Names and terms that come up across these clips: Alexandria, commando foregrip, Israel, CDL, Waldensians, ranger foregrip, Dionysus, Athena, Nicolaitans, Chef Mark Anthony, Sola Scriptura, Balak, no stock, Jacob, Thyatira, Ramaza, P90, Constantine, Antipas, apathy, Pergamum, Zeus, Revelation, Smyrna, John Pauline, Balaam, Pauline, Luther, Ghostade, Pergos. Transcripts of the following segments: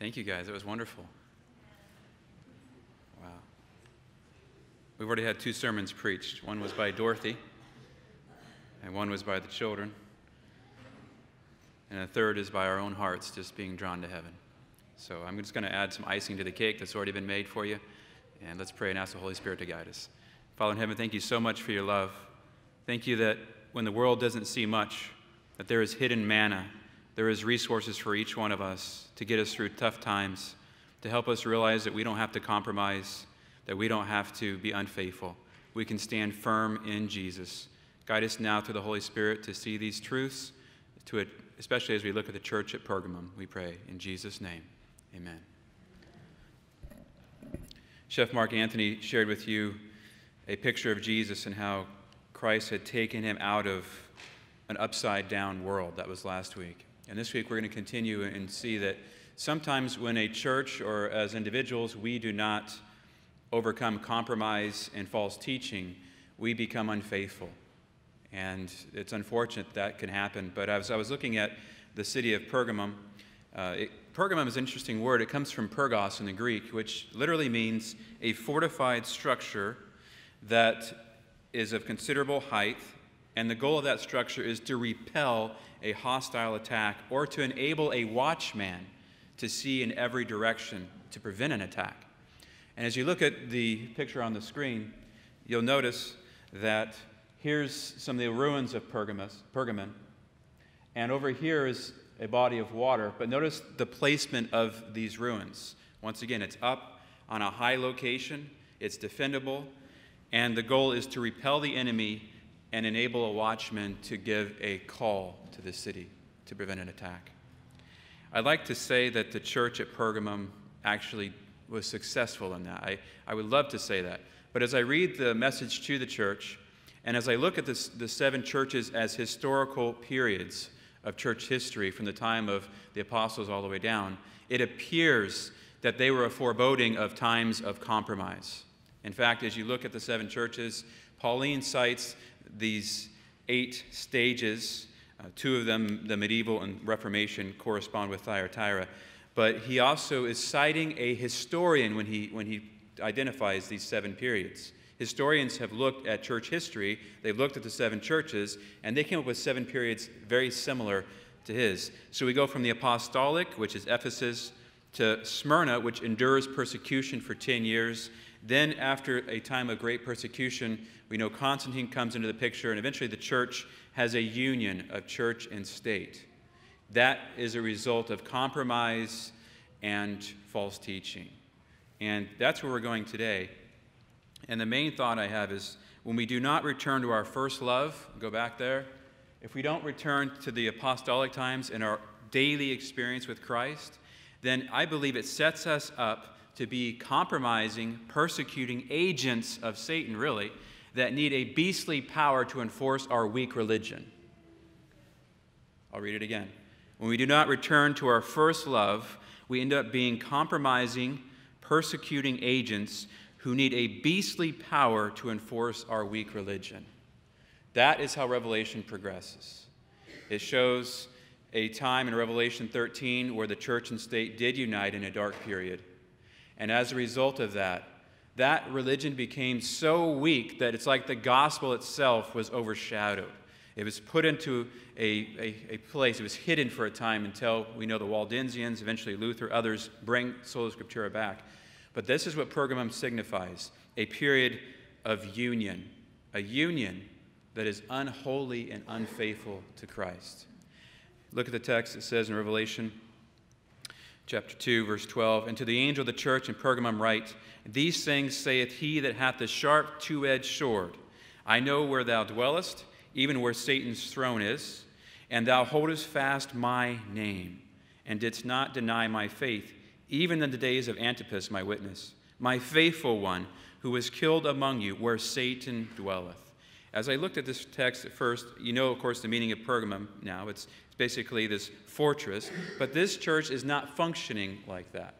Thank you, guys. It was wonderful. Wow. We've already had two sermons preached. One was by Dorothy, and one was by the children. And a third is by our own hearts just being drawn to heaven. So I'm just going to add some icing to the cake that's already been made for you. And let's pray and ask the Holy Spirit to guide us. Father in heaven, thank you so much for your love. Thank you that when the world doesn't see much, that there is hidden manna. There is resources for each one of us to get us through tough times, to help us realize that we don't have to compromise, that we don't have to be unfaithful. We can stand firm in Jesus. Guide us now through the Holy Spirit to see these truths, especially as we look at the church at Pergamum, we pray in Jesus' name. Amen. Chef Mark Anthony shared with you a picture of Jesus and how Christ had taken him out of an upside-down world. That was last week. And this week we're going to continue and see that sometimes when a church or as individuals we do not overcome compromise and false teaching, we become unfaithful. And it's unfortunate that can happen. But as I was looking at the city of Pergamum, Pergamum is an interesting word. It comes from Pergos in the Greek, which literally means a fortified structure that is of considerable height, and the goal of that structure is to repel a hostile attack or to enable a watchman to see in every direction to prevent an attack. And as you look at the picture on the screen, you'll notice that here's some of the ruins of Pergamum, and over here is a body of water, but notice the placement of these ruins. Once again, it's up on a high location, it's defendable, and the goal is to repel the enemy and enable a watchman to give a call to the city to prevent an attack. I'd like to say that the church at Pergamum actually was successful in that. I would love to say that, but as I read the message to the church, and as I look at the seven churches as historical periods of church history from the time of the apostles all the way down, it appears that they were a foreboding of times of compromise. In fact, as you look at the seven churches, Pauline cites these 8 stages. 2 of them, the medieval and Reformation, correspond with Thyatira. But he also is citing a historian when he identifies these 7 periods. Historians have looked at church history, they've looked at the 7 churches, and they came up with 7 periods very similar to his. So we go from the apostolic, which is Ephesus, to Smyrna, which endures persecution for 10 years. Then after a time of great persecution, we know Constantine comes into the picture, and eventually the church has a union of church and state. That is a result of compromise and false teaching. And that's where we're going today. And the main thought I have is, when we do not return to our first love, go back there, if we don't return to the apostolic times in our daily experience with Christ, then I believe it sets us up to be compromising, persecuting agents of Satan, really, that need a beastly power to enforce our weak religion. I'll read it again. When we do not return to our first love, we end up being compromising, persecuting agents who need a beastly power to enforce our weak religion. That is how Revelation progresses. It shows a time in Revelation 13 where the church and state did unite in a dark period. And as a result of that religion became so weak that it's like the gospel itself was overshadowed. It was put into a place, it was hidden for a time until we know the Waldensians, eventually Luther, others bring Sola Scriptura back. But this is what Pergamum signifies, a period of union, a union that is unholy and unfaithful to Christ. Look at the text. It says in Revelation chapter 2, verse 12, "And to the angel of the church in Pergamum write, These things saith he that hath the sharp two-edged sword. I know where thou dwellest, even where Satan's throne is, and thou holdest fast my name, and didst not deny my faith, even in the days of Antipas my witness, my faithful one, who was killed among you, where Satan dwelleth." As I looked at this text at first, you know, of course, the meaning of Pergamum now. It's basically this fortress, but this church is not functioning like that.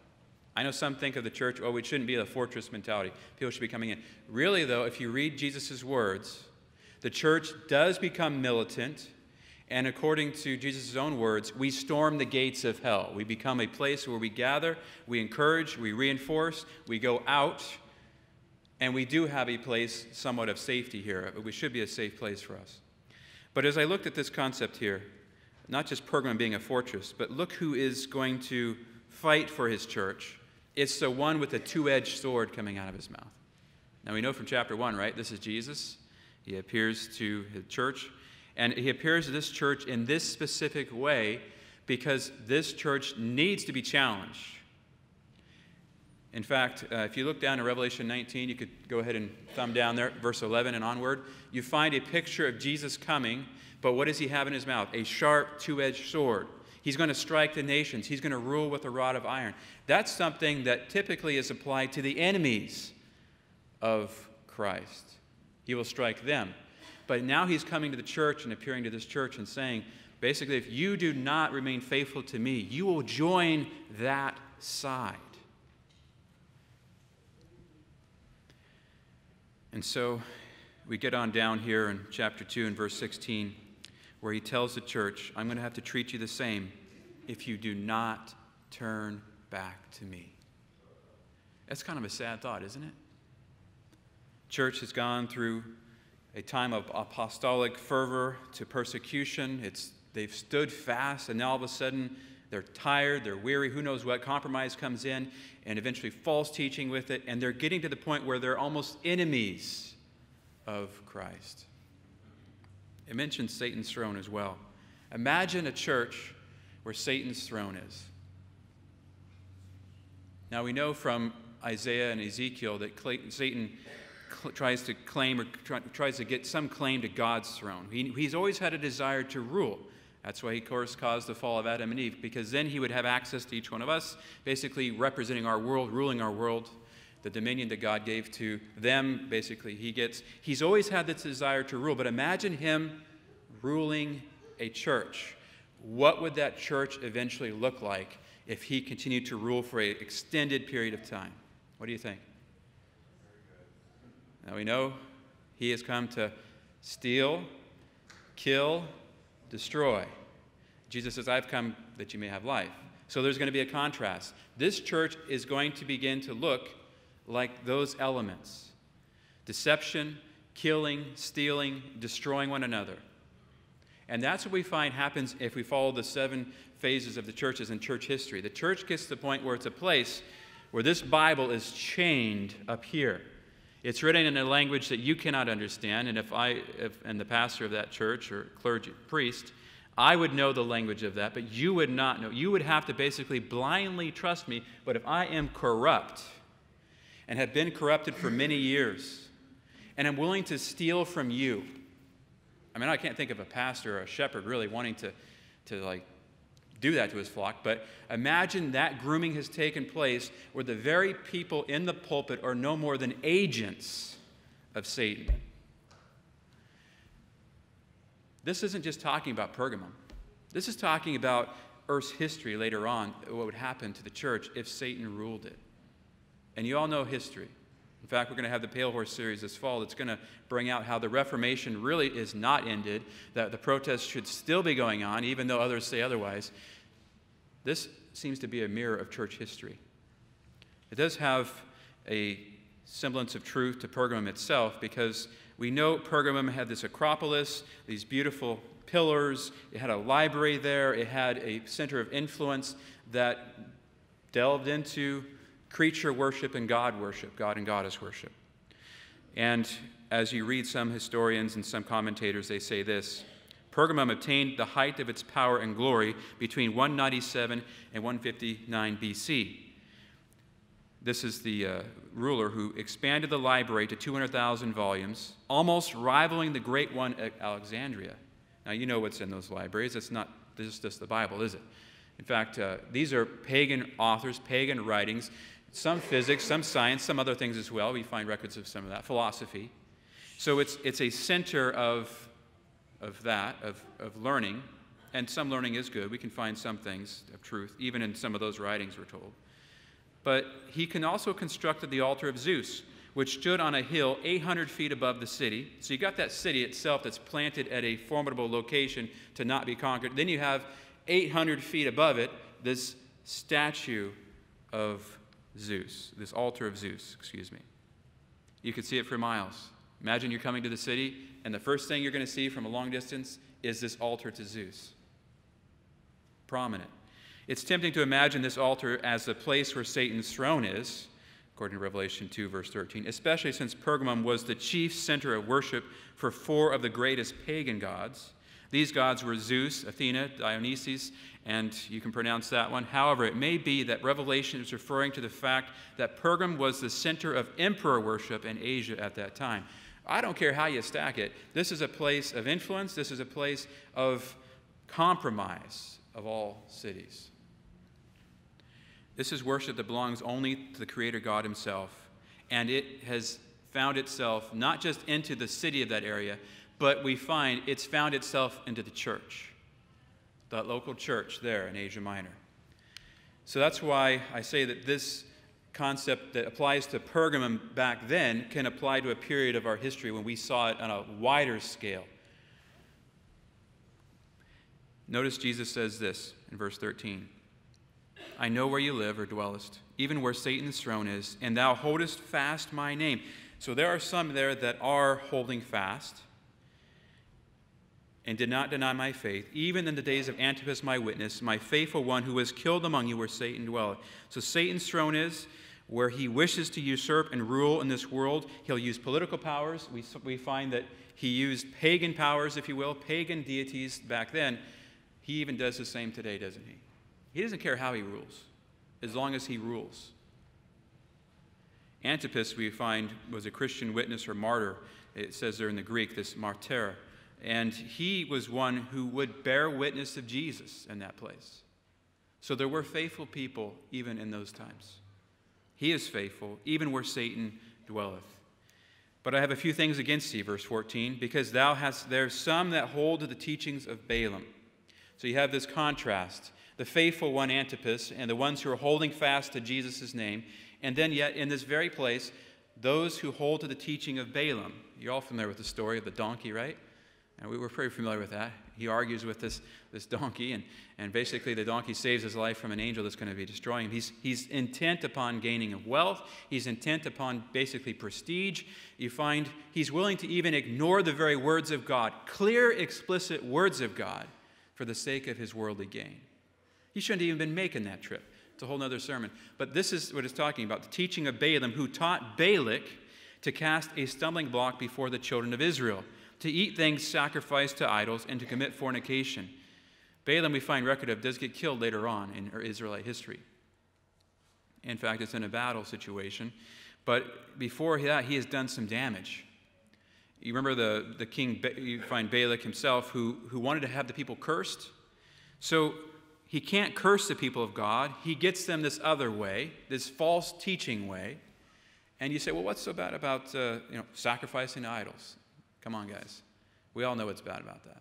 I know some think of the church, oh, it shouldn't be a fortress mentality. People should be coming in. Really, though, if you read Jesus' words, the church does become militant, And according to Jesus' own words, we storm the gates of hell. We become a place where we gather, we encourage, we reinforce, we go out, and we do have a place somewhat of safety here. It should be a safe place for us. But as I looked at this concept here, not just Pergamum being a fortress, but look who is going to fight for his church. It's the one with a two-edged sword coming out of his mouth. Now we know from chapter 1, right? This is Jesus. He appears to his church. And he appears to this church in this specific way because this church needs to be challenged. In fact, if you look down in Revelation 19, you could go ahead and thumb down there, verse 11 and onward, you find a picture of Jesus coming, but what does he have in his mouth? A sharp, two-edged sword. He's going to strike the nations. He's going to rule with a rod of iron. That's something that typically is applied to the enemies of Christ. He will strike them. But now he's coming to the church and appearing to this church and saying, basically, if you do not remain faithful to me, you will join that side. And so we get on down here in chapter 2 and verse 16, where he tells the church, I'm going to have to treat you the same if you do not turn back to me. That's kind of a sad thought, isn't it? Church has gone through a time of apostolic fervor to persecution. They've stood fast, and now all of a sudden they're tired, they're weary, who knows what. Compromise comes in, and eventually false teaching with it, and they're getting to the point where they're almost enemies of Christ. It mentions Satan's throne as well. Imagine a church where Satan's throne is. Now we know from Isaiah and Ezekiel that Satan tries to claim or tries to get some claim to God's throne. He's always had a desire to rule. That's why he, of course, caused the fall of Adam and Eve, because then he would have access to each one of us, basically representing our world, ruling our world, the dominion that God gave to them, basically, he's always had this desire to rule, but imagine him ruling a church. What would that church eventually look like if he continued to rule for an extended period of time? What do you think? Now we know he has come to steal, kill, destroy. Jesus says, I've come that you may have life. So there's going to be a contrast. This church is going to begin to look like those elements. Deception, killing, stealing, destroying one another. And that's what we find happens if we follow the 7 phases of the churches in church history. The church gets to the point where it's a place where this Bible is chained up here. It's written in a language that you cannot understand, and if the pastor of that church or clergy priest, I would know the language of that, but you would not know. You would have to basically blindly trust me, but if I am corrupt and have been corrupted for many years, and I'm willing to steal from you, I mean, I can't think of a pastor or a shepherd really wanting to do that to his flock, but imagine that grooming has taken place where the very people in the pulpit are no more than agents of Satan. This isn't just talking about Pergamum. This is talking about Earth's history later on, what would happen to the church if Satan ruled it. And you all know history. In fact, we're going to have the Pale Horse series this fall that's going to bring out how the Reformation really is not ended, that the protests should still be going on, even though others say otherwise. This seems to be a mirror of church history. It does have a semblance of truth to Pergamum itself, because we know Pergamum had this Acropolis, these beautiful pillars. It had a library there. It had a center of influence that delved into creature worship, God and goddess worship. And as you read some historians and some commentators, they say this: Pergamum obtained the height of its power and glory between 197 and 159 BC. This is the ruler who expanded the library to 200,000 volumes, almost rivaling the great one at Alexandria. Now you know what's in those libraries. It's not just the Bible, is it? In fact, these are pagan authors, pagan writings. Some physics, some science, some other things as well. We find records of some of that, philosophy. So it's a center of learning, and some learning is good. We can find some things of truth, even in some of those writings, we're told. But he can also constructed the altar of Zeus, which stood on a hill 800 feet above the city. So you got that city itself that's planted at a formidable location to not be conquered. Then you have 800 feet above it, this statue of Zeus, this altar of Zeus, excuse me. You could see it for miles. Imagine you're coming to the city, and the first thing you're going to see from a long distance is this altar to Zeus. Prominent. It's tempting to imagine this altar as the place where Satan's throne is, according to Revelation 2, verse 13, especially since Pergamum was the chief center of worship for four of the greatest pagan gods. These gods were Zeus, Athena, Dionysus, and you can pronounce that one. However, it may be that Revelation is referring to the fact that Pergamum was the center of emperor worship in Asia at that time. I don't care how you stack it. This is a place of influence. This is a place of compromise of all cities. This is worship that belongs only to the Creator God Himself, and it has found itself not just into the city of that area, but we find it's found itself into the church, that local church there in Asia Minor. So that's why I say that this concept that applies to Pergamum back then can apply to a period of our history when we saw it on a wider scale. Notice Jesus says this in verse 13. I know where you live or dwellest, even where Satan's throne is, and thou holdest fast my name. So there are some there that are holding fast and did not deny my faith, even in the days of Antipas, my witness, my faithful one who was killed among you where Satan dwelleth. So Satan's throne is where he wishes to usurp and rule in this world. He'll use political powers. We find that he used pagan powers, if you will, pagan deities back then. He even does the same today, doesn't he? He doesn't care how he rules, as long as he rules. Antipas, we find, was a Christian witness or martyr. It says there in the Greek, this martyr. And he was one who would bear witness of Jesus in that place. So there were faithful people even in those times. He is faithful, even where Satan dwelleth. But I have a few things against thee, verse 14, because thou hast there some that hold to the teachings of Balaam. So you have this contrast. The faithful one, Antipas, and the ones who are holding fast to Jesus' name. And then yet, in this very place, those who hold to the teaching of Balaam. You're all familiar with the story of the donkey, right? And we were pretty familiar with that. He argues with this donkey, and basically the donkey saves his life from an angel that's going to be destroying him. He's intent upon gaining of wealth. He's intent upon basically prestige. You find he's willing to even ignore the very words of God, clear, explicit words of God, for the sake of his worldly gain. He shouldn't have even been making that trip. It's a whole other sermon. But this is what it's talking about. The teaching of Balaam, who taught Balak to cast a stumbling block before the children of Israel, to eat things sacrificed to idols, and to commit fornication. Balaam, we find record of, does get killed later on in Israelite history. In fact, it's in a battle situation. But before that, he has done some damage. You remember the king, you find Balak himself, who wanted to have the people cursed. So he can't curse the people of God. He gets them this other way, this false teaching way. And you say, well, what's so bad about sacrificing idols? Come on, guys. We all know what's bad about that.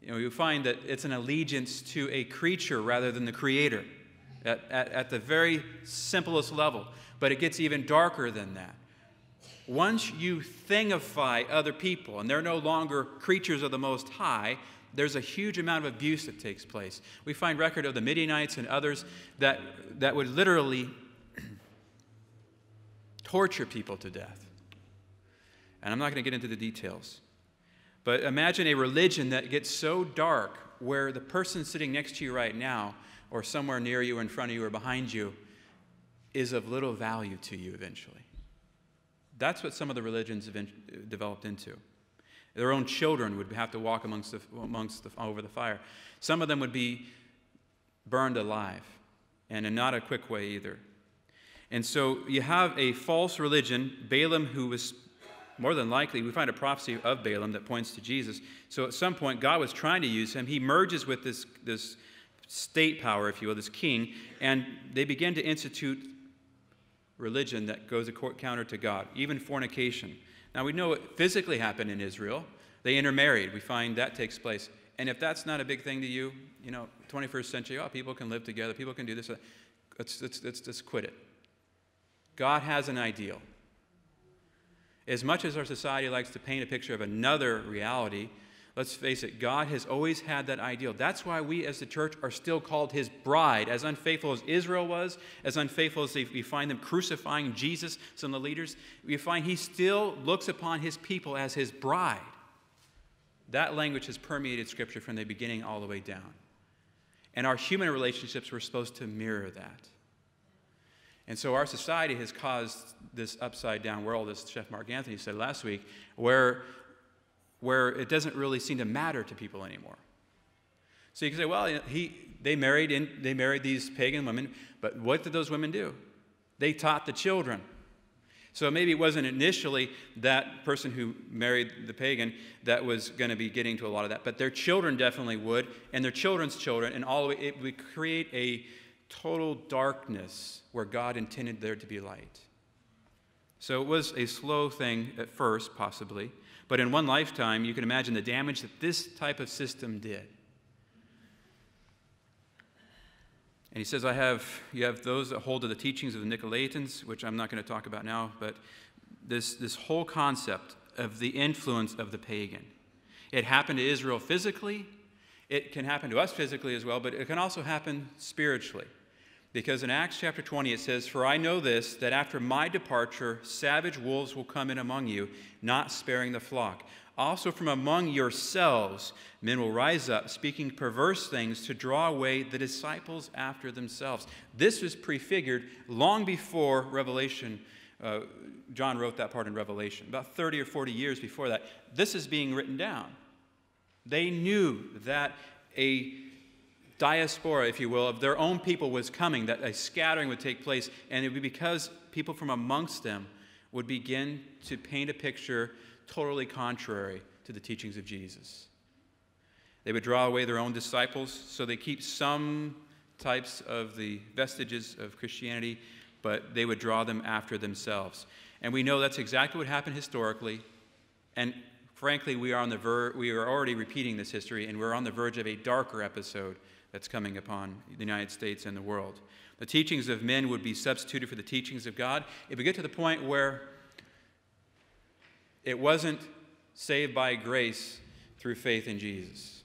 You find that it's an allegiance to a creature rather than the Creator at the very simplest level. But it gets even darker than that. Once you thingify other people, and they're no longer creatures of the Most High, there's a huge amount of abuse that takes place. We find record of the Midianites and others that would literally torture people to death. And I'm not going to get into the details. But imagine a religion that gets so dark where the person sitting next to you right now, or somewhere near you, in front of you, or behind you, is of little value to you eventually. That's what some of the religions have developed into. Their own children would have to walk over the fire. Some of them would be burned alive, and in not a quick way either. And so you have a false religion. Balaam, who was more than likely, we find a prophecy of Balaam that points to Jesus. So at some point, God was trying to use him. He merges with this state power, if you will, this king, and they begin to institute religion that goes counter to God, even fornication. Now, we know what physically happened in Israel. They intermarried. We find that takes place. And if that's not a big thing to you, 21st century, people can live together. People can do this. Let's just quit it. God has an ideal. As much as our society likes to paint a picture of another reality, let's face it, God has always had that ideal. That's why we as the church are still called his bride. As unfaithful as Israel was, as unfaithful as we find them crucifying Jesus, some of the leaders, we find he still looks upon his people as his bride. That language has permeated Scripture from the beginning all the way down. And our human relationships were supposed to mirror that. And so our society has caused this upside-down world, as Chef Mark Anthony said last week, where it doesn't really seem to matter to people anymore. So you can say, well, they married these pagan women, but what did those women do? They taught the children. So maybe it wasn't initially that person who married the pagan that was going to be getting to a lot of that, but their children definitely would, and their children's children, and all the way, it would create a total darkness where God intended there to be light. So it was a slow thing at first, possibly, but in one lifetime, you can imagine the damage that this type of system did. And he says, you have those that hold to the teachings of the Nicolaitans, which I'm not going to talk about now, but this whole concept of the influence of the pagan. It happened to Israel physically. It can happen to us physically as well, but it can also happen spiritually. Because in Acts chapter 20, it says, "For I know this, that after my departure, savage wolves will come in among you, not sparing the flock. Also from among yourselves, men will rise up, speaking perverse things to draw away the disciples after themselves." This was prefigured long before Revelation. John wrote that part in Revelation, about 30 or 40 years before that. This is being written down. They knew that a diaspora, if you will, of their own people was coming, that a scattering would take place, and it would be because people from amongst them would begin to paint a picture totally contrary to the teachings of Jesus. They would draw away their own disciples, so they keep some types of the vestiges of Christianity, but they would draw them after themselves. And we know that's exactly what happened historically, and frankly, we are already repeating this history, and we're on the verge of a darker episode that's coming upon the United States and the world. The teachings of men would be substituted for the teachings of God. If we get to the point where it wasn't saved by grace through faith in Jesus,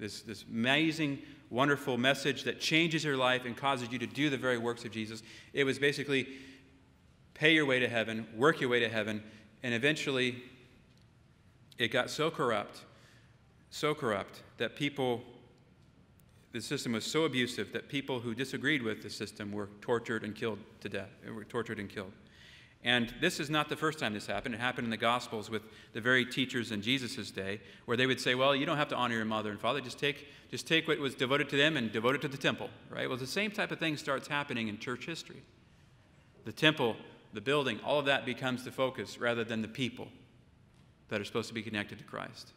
this amazing, wonderful message that changes your life and causes you to do the very works of Jesus, it was basically pay your way to heaven, work your way to heaven, and eventually it got so corrupt that the system was so abusive that people who disagreed with the system were tortured and killed to death. And this is not the first time this happened. It happened in the Gospels with the very teachers in Jesus' day, where they would say, well, you don't have to honor your mother and father. Just take what was devoted to them and devote it to the temple, right? Well, the same type of thing starts happening in church history. The temple, the building, all of that becomes the focus rather than the people that are supposed to be connected to Christ.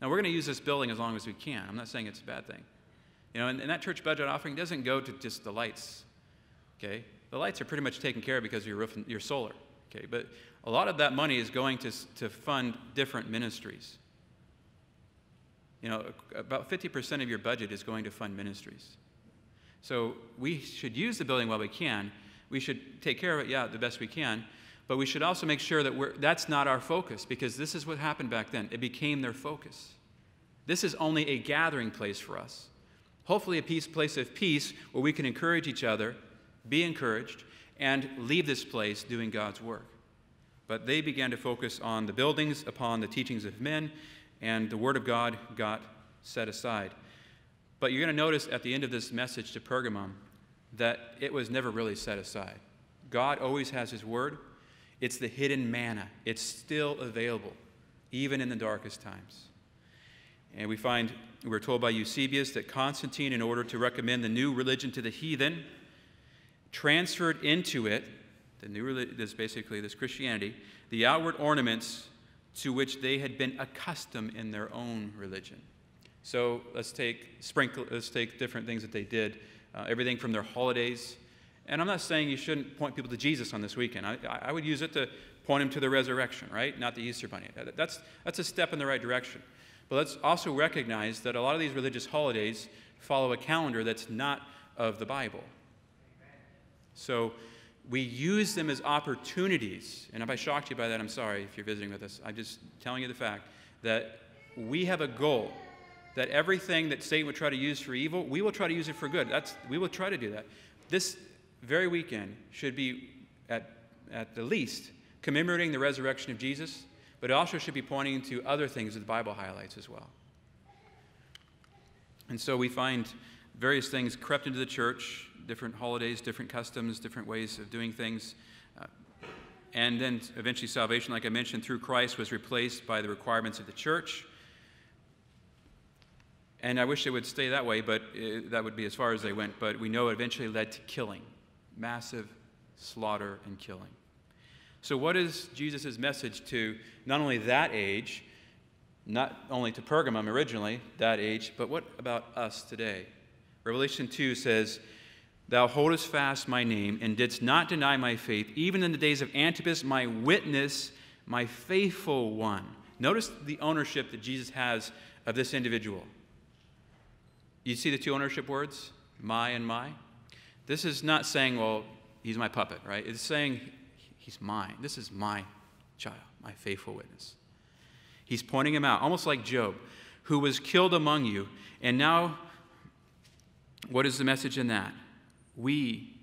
Now, we're going to use this building as long as we can. I'm not saying it's a bad thing. You know, and that church budget offering doesn't go to just the lights, okay? The lights are pretty much taken care of because of your roof and your solar, okay? But a lot of that money is going to fund different ministries. You know, about 50% of your budget is going to fund ministries. So we should use the building while we can. We should take care of it, yeah, the best we can. But we should also make sure that that's not our focus, because this is what happened back then. It became their focus. This is only a gathering place for us. Hopefully a place of peace where we can encourage each other, be encouraged, and leave this place doing God's work. But they began to focus on the buildings, upon the teachings of men, and the Word of God got set aside. But you're going to notice at the end of this message to Pergamum that it was never really set aside. God always has his Word. It's the hidden manna. It's still available, even in the darkest times. And we're told by Eusebius that Constantine, in order to recommend the new religion to the heathen, transferred into it, this Christianity, the outward ornaments to which they had been accustomed in their own religion. So let's take different things that they did, everything from their holidays. And I'm not saying you shouldn't point people to Jesus on this weekend. I would use it to point them to the resurrection, right? Not the Easter Bunny. That's a step in the right direction. But let's also recognize that a lot of these religious holidays follow a calendar that's not of the Bible. So We use them as opportunities. And if I shocked you by that, I'm sorry if you're visiting with us. I'm just telling you the fact that we have a goal, that everything that Satan would try to use for evil, we will try to use it for good. We will try to do that. This very weekend should be, at the least, commemorating the resurrection of Jesus, but it also should be pointing to other things that the Bible highlights as well. And so we find various things crept into the church, different holidays, different customs, different ways of doing things. And then eventually salvation, like I mentioned, through Christ was replaced by the requirements of the church. And I wish it would stay that way, but that would be as far as they went. But we know it eventually led to killing, massive slaughter and killing. So what is Jesus' message to not only that age, not only to Pergamum originally, that age, but what about us today? Revelation 2 says, "Thou holdest fast my name, and didst not deny my faith, even in the days of Antipas, my witness, my faithful one." Notice the ownership that Jesus has of this individual. You see the two ownership words, my and my? This is not saying, well, he's my puppet, right? It's saying, he's mine. This is my child, my faithful witness. He's pointing him out, almost like Job, who was killed among you. And now, what is the message in that? We,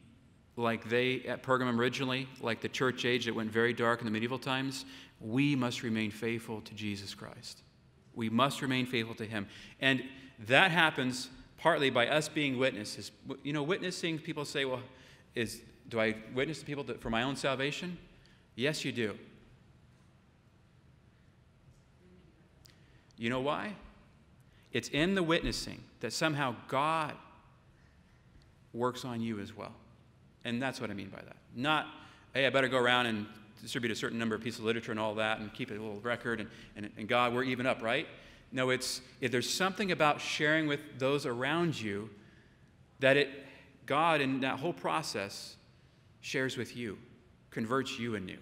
like they at Pergamum originally, like the church age that went very dark in the medieval times, we must remain faithful to Jesus Christ. We must remain faithful to him. And that happens partly by us being witnesses. You know, witnessing, people say, well, do I witness to people for my own salvation? Yes, you do. You know why? It's in the witnessing that somehow God works on you as well. And that's what I mean by that. Not, hey, I better go around and distribute a certain number of pieces of literature and all that and keep a little record and God, we're even up, right? No, it's if there's something about sharing with those around you that God in that whole process shares with you, converts you anew.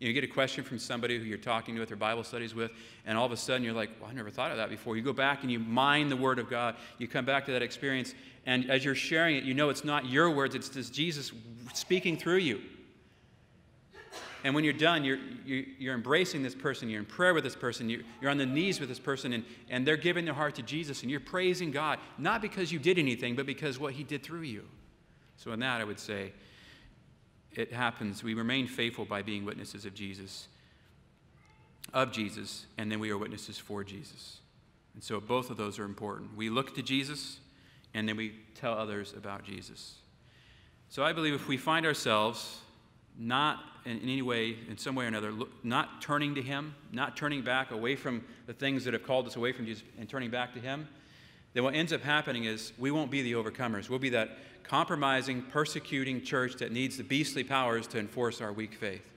You get a question from somebody who you're talking with or Bible studies with, and all of a sudden you're like, well, I never thought of that before. You go back and you mine the Word of God. You come back to that experience, and as you're sharing it, you know it's not your words, it's this Jesus speaking through you. And when you're done, you're embracing this person, you're in prayer with this person, you're on the knees with this person, and they're giving their heart to Jesus, and you're praising God, not because you did anything, but because what he did through you. So in that, I would say, it happens. We remain faithful by being witnesses of Jesus, and then we are witnesses for Jesus. And so both of those are important. We look to Jesus, and then we tell others about Jesus. So I believe if we find ourselves not in any way, in some way or another, not turning to him, not turning back away from the things that have called us away from Jesus and turning back to him, then what ends up happening is we won't be the overcomers. We'll be that compromising, persecuting church that needs the beastly powers to enforce our weak faith.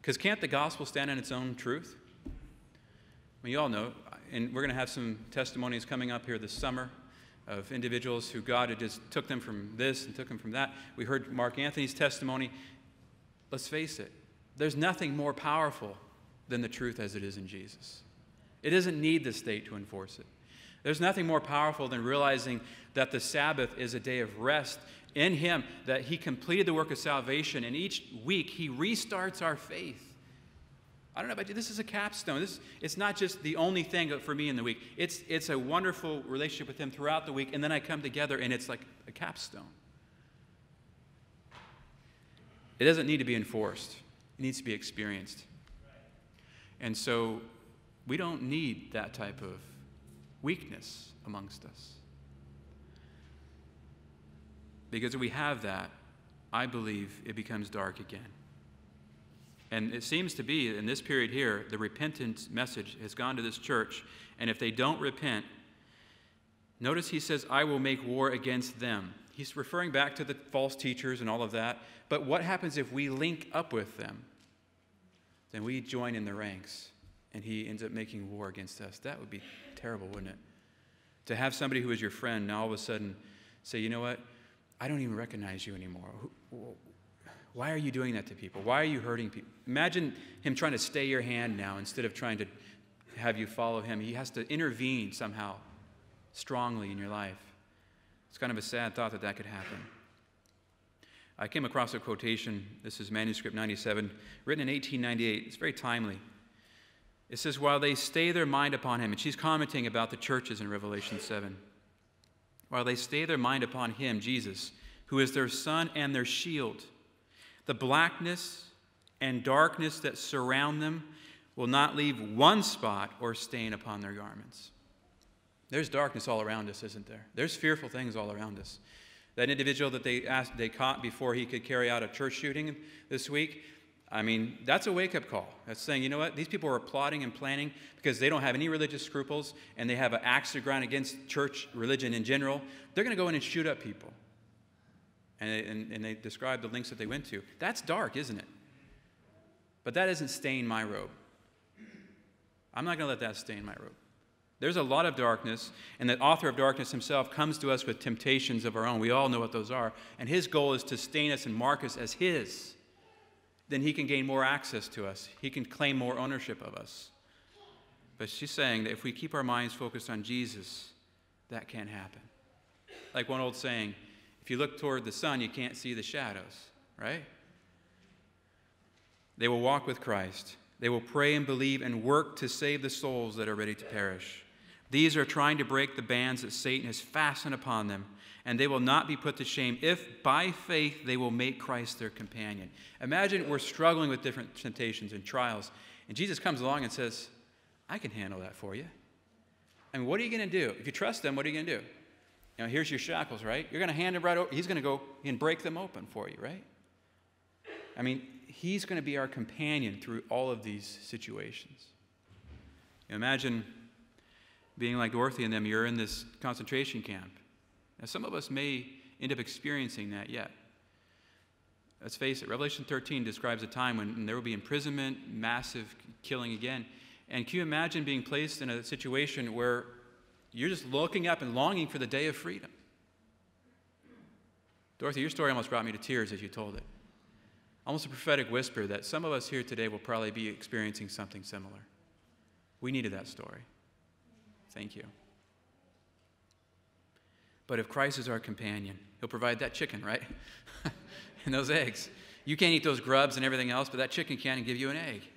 Because can't the gospel stand on its own truth? Well, you all know, and we're going to have some testimonies coming up here this summer of individuals who God had just took them from this and took them from that. We heard Mark Anthony's testimony. Let's face it, there's nothing more powerful than the truth as it is in Jesus. It doesn't need the state to enforce it. There's nothing more powerful than realizing that the Sabbath is a day of rest in him, that he completed the work of salvation, and each week he restarts our faith. I don't know about you, this is a capstone. It's not just the only thing for me in the week. It's a wonderful relationship with him throughout the week, and then I come together and it's like a capstone. It doesn't need to be enforced. It needs to be experienced. And so we don't need that type of weakness amongst us. Because if we have that, I believe it becomes dark again. And it seems to be, in this period here, the repentance message has gone to this church, and if they don't repent, notice he says, I will make war against them. He's referring back to the false teachers and all of that, but what happens if we link up with them? Then we join in the ranks, and he ends up making war against us. That would be terrible, wouldn't it? To have somebody who is your friend now all of a sudden say, you know what, I don't even recognize you anymore. Why are you doing that to people? Why are you hurting people? Imagine him trying to stay your hand now instead of trying to have you follow him. He has to intervene somehow strongly in your life. It's kind of a sad thought that that could happen. I came across a quotation. This is manuscript 97, written in 1898. It's very timely. It says, while they stay their mind upon him, and she's commenting about the churches in Revelation 7. While they stay their mind upon him, Jesus, who is their sun and their shield, the blackness and darkness that surround them will not leave one spot or stain upon their garments. There's darkness all around us, isn't there? There's fearful things all around us. That individual that they caught before he could carry out a church shooting this week, I mean, that's a wake-up call. That's saying, you know what? These people are plotting and planning because they don't have any religious scruples and they have an axe to grind against church, religion in general. They're going to go in and shoot up people. And they describe the lengths that they went to. That's dark, isn't it? But that doesn't stain my robe. I'm not going to let that stain my robe. There's a lot of darkness, and the author of darkness himself comes to us with temptations of our own. We all know what those are. And his goal is to stain us and mark us as his. Then he can gain more access to us. He can claim more ownership of us. But she's saying that if we keep our minds focused on Jesus, that can't happen. Like one old saying, if you look toward the sun, you can't see the shadows, right? They will walk with Christ. They will pray and believe and work to save the souls that are ready to perish. These are trying to break the bands that Satan has fastened upon them, and they will not be put to shame if, by faith, they will make Christ their companion. Imagine we're struggling with different temptations and trials, and Jesus comes along and says, I can handle that for you. I mean, what are you going to do? If you trust them, what are you going to do? You know, here's your shackles, right? You're going to hand them right over. He's going to go and break them open for you, right? I mean, he's going to be our companion through all of these situations. You know, imagine being like Dorothy and them, you're in this concentration camp. Now, some of us may end up experiencing that yet. Let's face it, Revelation 13 describes a time when there will be imprisonment, massive killing again. And can you imagine being placed in a situation where you're just looking up and longing for the day of freedom? Dorothy, your story almost brought me to tears as you told it. Almost a prophetic whisper that some of us here today will probably be experiencing something similar. We needed that story. Thank you. But if Christ is our companion, he'll provide that chicken, right? And those eggs. You can't eat those grubs and everything else, but that chicken can and give you an egg.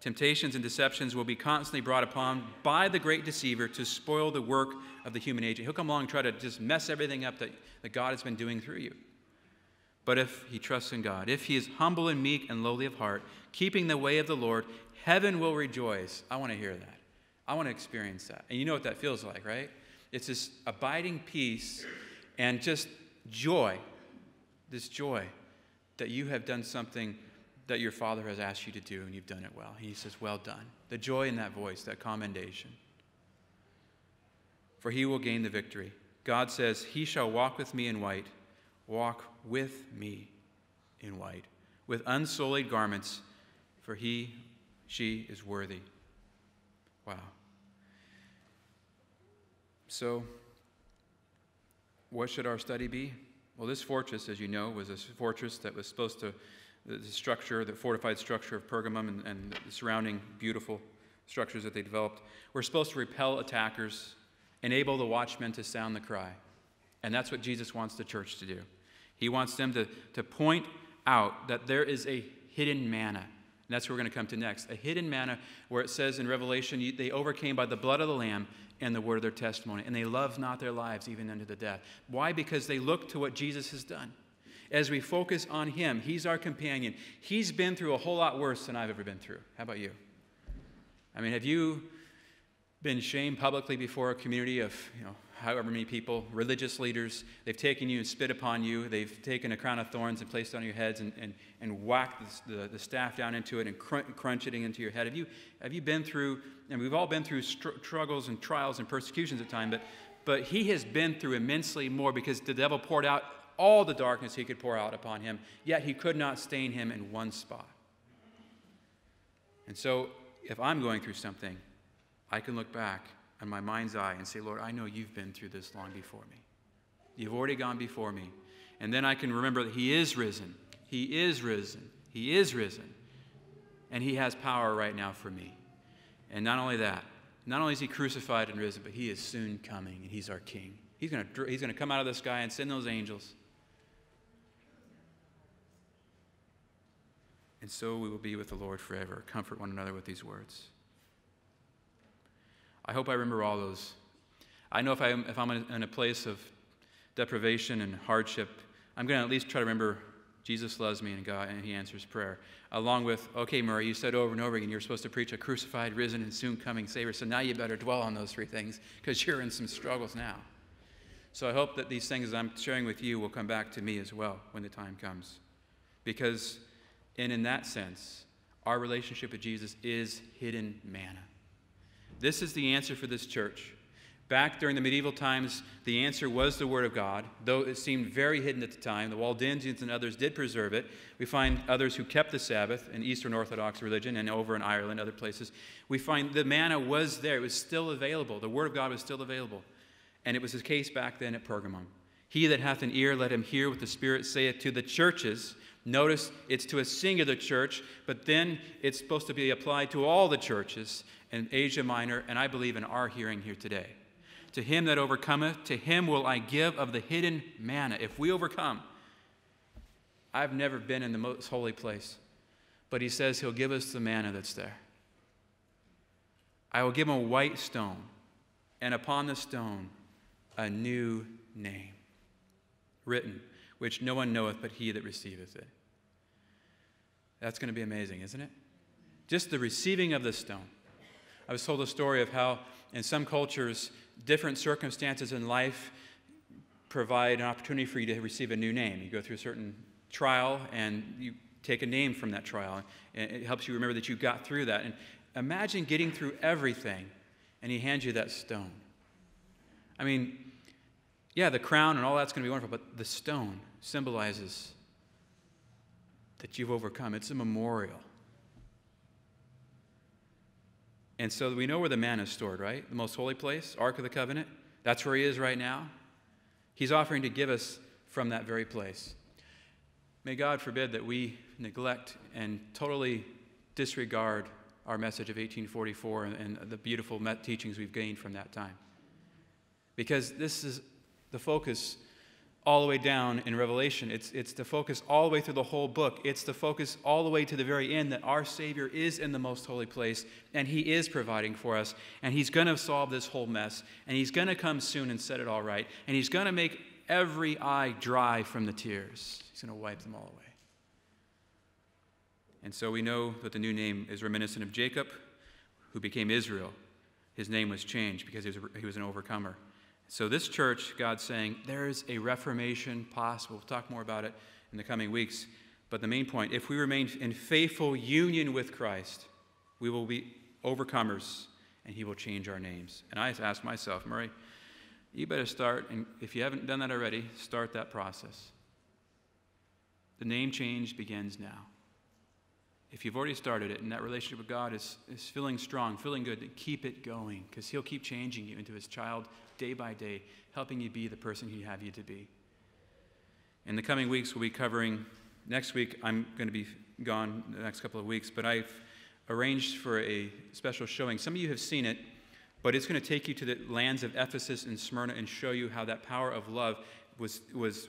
Temptations and deceptions will be constantly brought upon by the great deceiver to spoil the work of the human agent. He'll come along and try to just mess everything up that God has been doing through you. But if he trusts in God, if he is humble and meek and lowly of heart, keeping the way of the Lord, heaven will rejoice. I want to hear that. I want to experience that. And you know what that feels like, right? It's this abiding peace and just joy, this joy that you have done something that your Father has asked you to do and you've done it well. He says, well done. The joy in that voice, that commendation. For he will gain the victory. God says, he shall walk with me in white. Walk with me in white, with unsullied garments, for she is worthy. Wow. So, what should our study be? Well, this fortress, as you know, was a fortress that was supposed to, the structure, the fortified structure of Pergamum and the surrounding beautiful structures that they developed, were supposed to repel attackers, enable the watchmen to sound the cry. And that's what Jesus wants the church to do. He wants them to point out that there is a hidden manna. And that's what we're going to come to next. A hidden manna where it says in Revelation, they overcame by the blood of the Lamb and the word of their testimony. And they loved not their lives even unto the death. Why? Because they look to what Jesus has done. As we focus on him, he's our companion. He's been through a whole lot worse than I've ever been through. How about you? I mean, have you been shamed publicly before a community of, you know, however many people, religious leaders? They've taken you and spit upon you. They've taken a crown of thorns and placed it on your heads and whacked the staff down into it and crunch it into your head. Have you been through, and we've all been through struggles and trials and persecutions at times, but he has been through immensely more because the devil poured out all the darkness he could pour out upon him, yet he could not stain him in one spot. And so if I'm going through something, I can look back in my mind's eye and say, Lord, I know you've been through this long before me. You've already gone before me. And then I can remember that he is risen. He is risen. He is risen. And he has power right now for me. And not only that, not only is he crucified and risen, but he is soon coming and he's our king. He's going to come out of the sky and send those angels. and so we will be with the Lord forever. Comfort one another with these words. I hope I remember all those. I know if I'm in a place of deprivation and hardship, I'm going to at least try to remember Jesus loves me and God, and he answers prayer. Along with, okay, Murray, you said over and over again, you're supposed to preach a crucified, risen, and soon coming Savior, so now you better dwell on those three things because you're in some struggles now. So I hope that these things I'm sharing with you will come back to me as well when the time comes. Because, and in that sense, our relationship with Jesus is hidden manna. This is the answer for this church. Back during the medieval times, the answer was the Word of God, though it seemed very hidden at the time. The Waldensians and others did preserve it. We find others who kept the Sabbath in Eastern Orthodox religion and over in Ireland, other places. We find the manna was there. It was still available. The Word of God was still available. And it was the case back then at Pergamum. He that hath an ear, let him hear what the Spirit saith to the churches. Notice it's to a singular church, but then it's supposed to be applied to all the churches in Asia Minor, and I believe in our hearing here today. To him that overcometh, to him will I give of the hidden manna. If we overcome, I've never been in the most holy place, but he says he'll give us the manna that's there. I will give him a white stone, and upon the stone a new name written, which no one knoweth but he that receiveth it. That's going to be amazing, isn't it? Just the receiving of the stone. I was told a story of how in some cultures, different circumstances in life provide an opportunity for you to receive a new name. You go through a certain trial and you take a name from that trial. And it helps you remember that you got through that. And imagine getting through everything and he hands you that stone. I mean, yeah, the crown and all that's going to be wonderful, but the stone symbolizes that you've overcome. It's a memorial. And so we know where the manna is stored, right? The most holy place, Ark of the Covenant. That's where he is right now. He's offering to give us from that very place. May God forbid that we neglect and totally disregard our message of 1844 and the beautiful teachings we've gained from that time. Because this is the focus all the way down in Revelation. It's the focus all the way through the whole book. It's the focus all the way to the very end that our Savior is in the most holy place, and he is providing for us, and he's going to solve this whole mess, and he's going to come soon and set it all right, and he's going to make every eye dry from the tears. He's going to wipe them all away. And so we know that the new name is reminiscent of Jacob, who became Israel. His name was changed because he was an overcomer. So this church, God's saying, there is a reformation possible. We'll talk more about it in the coming weeks. But the main point, if we remain in faithful union with Christ, we will be overcomers, and he will change our names. And I ask myself, Murray, you better start, and if you haven't done that already, start that process. The name change begins now. If you've already started it, and that relationship with God is feeling strong, feeling good, then keep it going, because he'll keep changing you into his child day by day, helping you be the person he'd have you to be. In the coming weeks, we'll be covering, next week, I'm going to be gone the next couple of weeks, but I've arranged for a special showing. Some of you have seen it, but it's going to take you to the lands of Ephesus and Smyrna and show you how that power of love was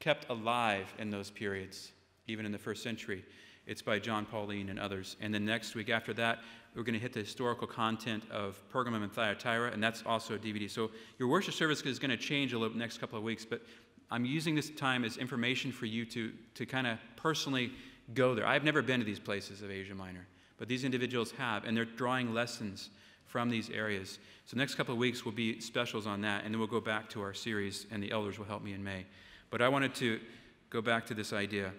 kept alive in those periods, even in the first century. It's by John Pauline and others. And then next week after that, we're going to hit the historical content of Pergamum and Thyatira, and that's also a DVD. So your worship service is going to change a little bit next couple of weeks, but I'm using this time as information for you to kind of personally go there. I've never been to these places of Asia Minor, but these individuals have, and they're drawing lessons from these areas. So next couple of weeks will be specials on that, and then we'll go back to our series, and the elders will help me in May. But I wanted to go back to this idea.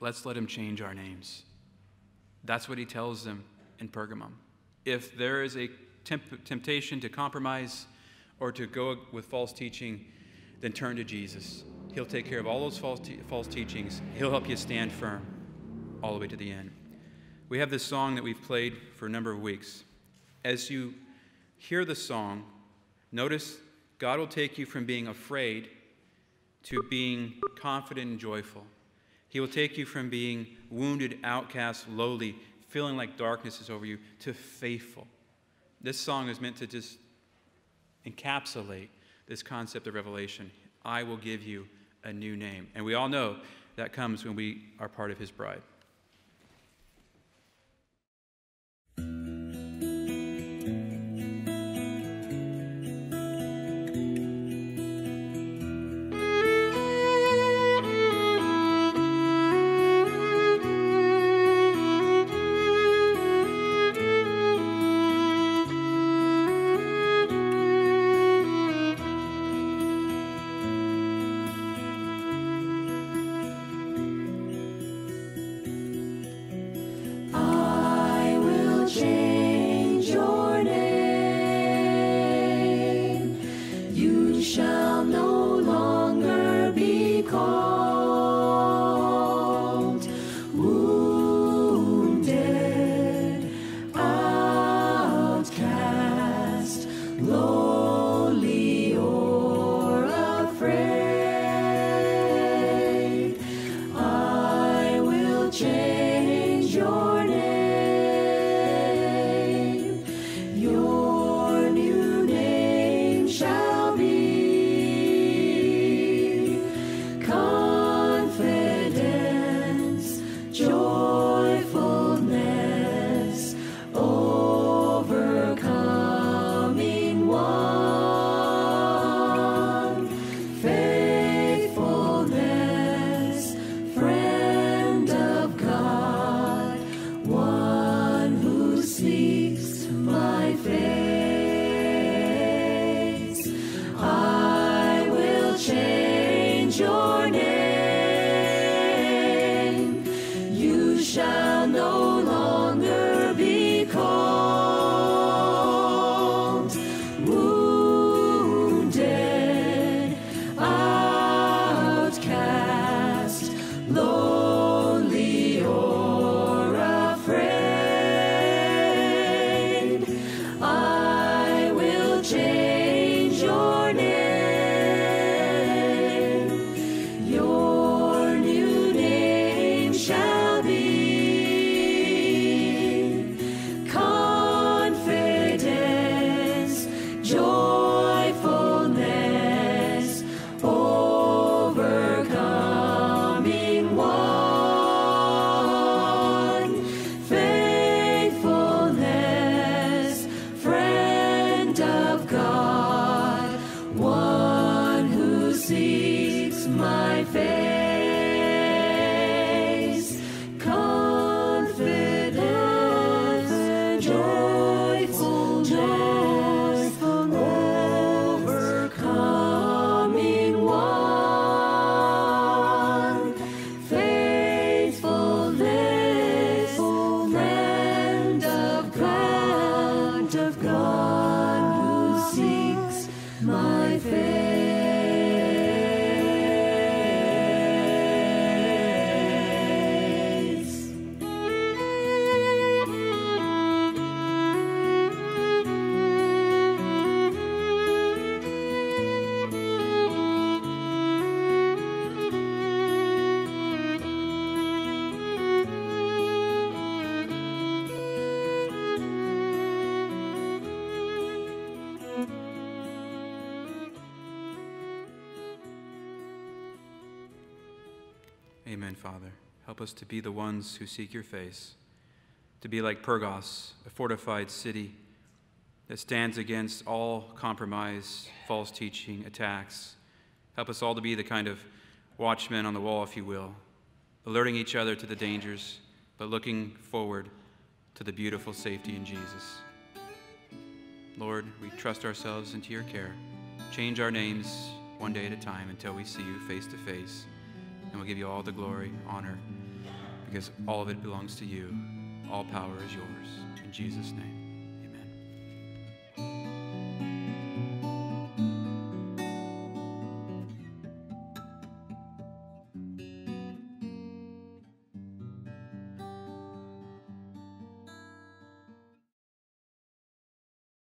Let's let him change our names. That's what he tells them in Pergamum. If there is a temptation to compromise or to go with false teaching, then turn to Jesus. He'll take care of all those false teachings. He'll help you stand firm all the way to the end. We have this song that we've played for a number of weeks. As you hear the song, notice God will take you from being afraid to being confident and joyful. He will take you from being wounded, outcast, lowly, feeling like darkness is over you, to faithful. This song is meant to just encapsulate this concept of Revelation. I will give you a new name. And we all know that comes when we are part of his bride. Amen, Father. Help us to be the ones who seek your face, to be like Pergos, a fortified city that stands against all compromise, false teaching, attacks. Help us all to be the kind of watchmen on the wall, if you will, alerting each other to the dangers, but looking forward to the beautiful safety in Jesus. Lord, we trust ourselves into your care. Change our names one day at a time until we see you face to face. And we'll give you all the glory, honor, because all of it belongs to you. All power is yours. In Jesus' name.